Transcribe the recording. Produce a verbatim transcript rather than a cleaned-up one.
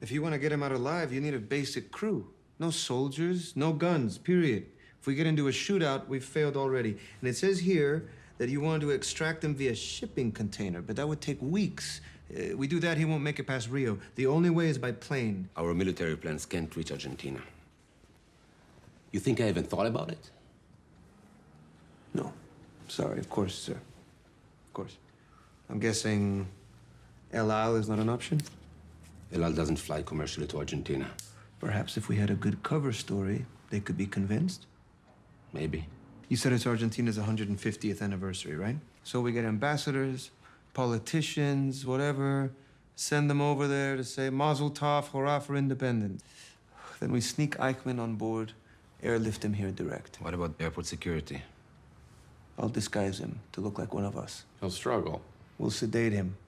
If you want to get him out alive, you need a basic crew. No soldiers, no guns, period. If we get into a shootout, we've failed already. And it says here that you wanted to extract him via shipping container, but that would take weeks. Uh, we do that, he won't make it past Rio. The only way is by plane. Our military plans can't reach Argentina. You think I even thought about it? No. Sorry, of course, sir. Of course. I'm guessing El Al is not an option? El Al doesn't fly commercially to Argentina. Perhaps if we had a good cover story, they could be convinced? Maybe. You said it's Argentina's one hundred fiftieth anniversary, right? So we get ambassadors, politicians, whatever, send them over there to say, Mazel Tov, hurrah for independence. Then we sneak Eichmann on board, airlift him here direct. What about airport security? I'll disguise him to look like one of us. He'll struggle. We'll sedate him,